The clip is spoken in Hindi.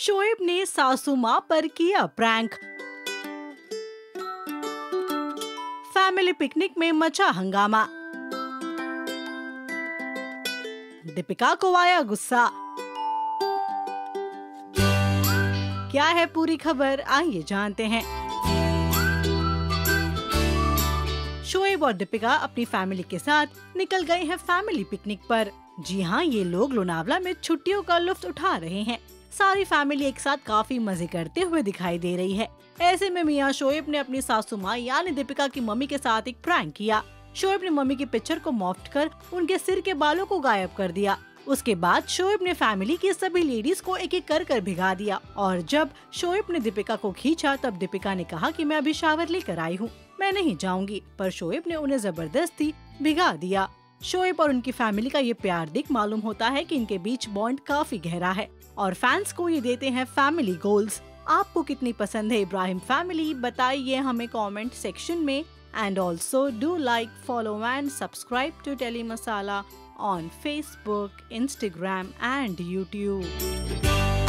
शोएब ने सासू माँ पर किया प्रैंक। फैमिली पिकनिक में मचा हंगामा। दीपिका को आया गुस्सा। क्या है पूरी खबर, आइए जानते हैं। शोएब और दीपिका अपनी फैमिली के साथ निकल गए हैं फैमिली पिकनिक पर। जी हाँ, ये लोग लोनावाला में छुट्टियों का लुफ्त उठा रहे हैं। सारी फैमिली एक साथ काफी मजे करते हुए दिखाई दे रही है। ऐसे में मियां शोएब ने अपनी सासू माँ यानी दीपिका की मम्मी के साथ एक प्रैंक किया। शोएब ने मम्मी की पिक्चर को मॉर्फ कर उनके सिर के बालों को गायब कर दिया। उसके बाद शोएब ने फैमिली की सभी लेडीज को एक एक कर भिगा दिया। और जब शोएब ने दीपिका को खींचा तब दीपिका ने कहा कि मैं अभी शावर लेकर आई हूँ, मैं नहीं जाऊँगी, पर शोएब ने उन्हें जबरदस्ती भिगा दिया। शोएब और उनकी फैमिली का ये प्यार देख मालूम होता है कि इनके बीच बॉन्ड काफी गहरा है और फैंस को ये देते हैं फैमिली गोल्स। आपको कितनी पसंद है इब्राहिम फैमिली, बताइए हमें कमेंट सेक्शन में। And also do like, follow and subscribe to tele Masala on Facebook, Instagram and YouTube.